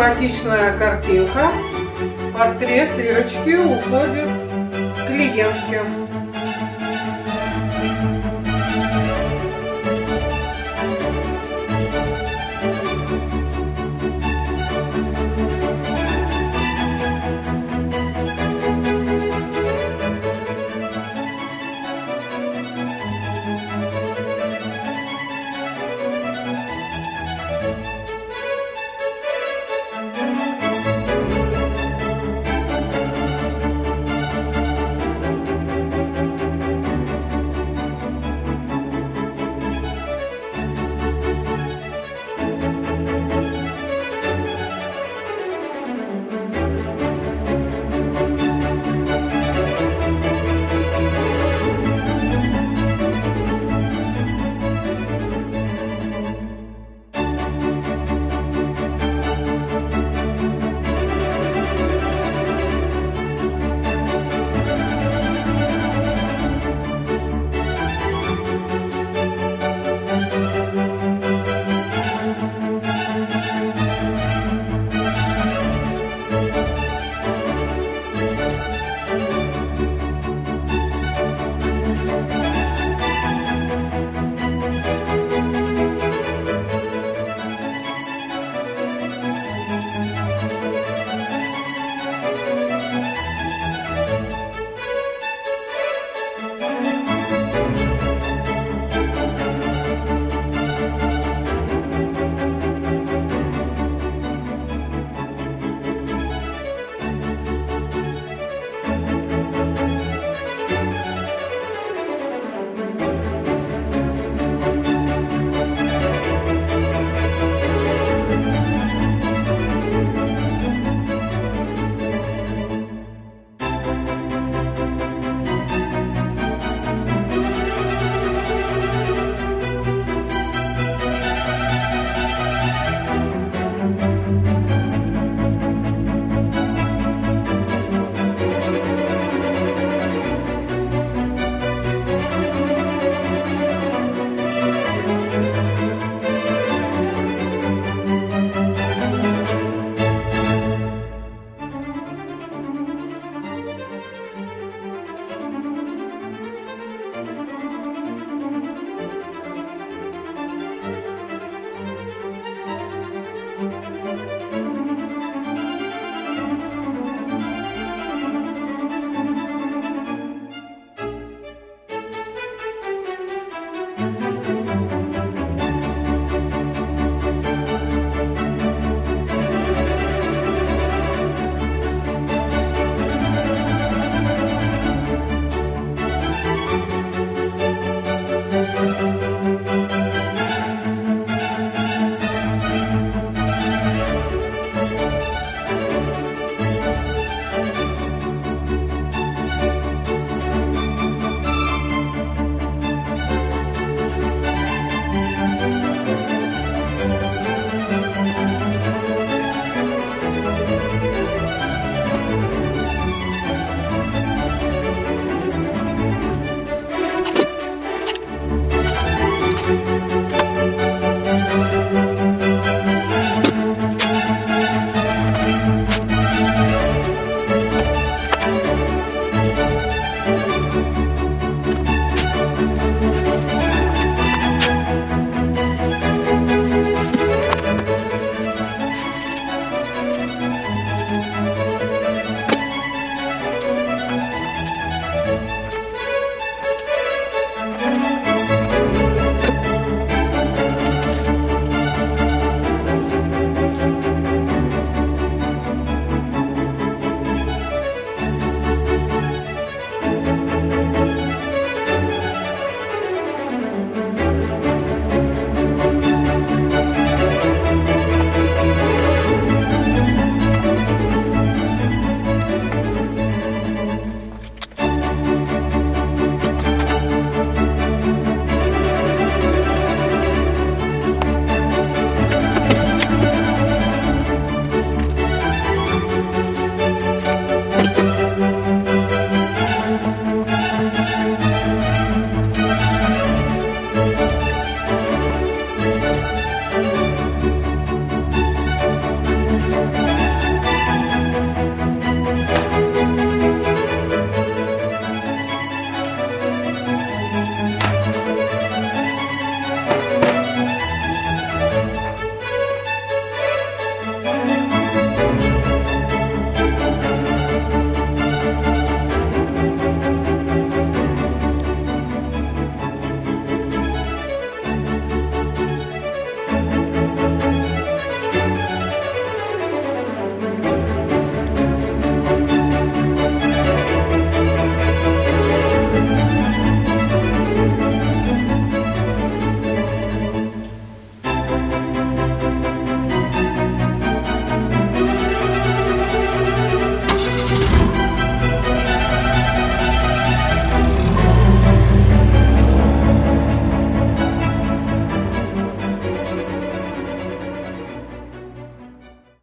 симпатичная картинка. Портрет Ирочки уходит клиентке.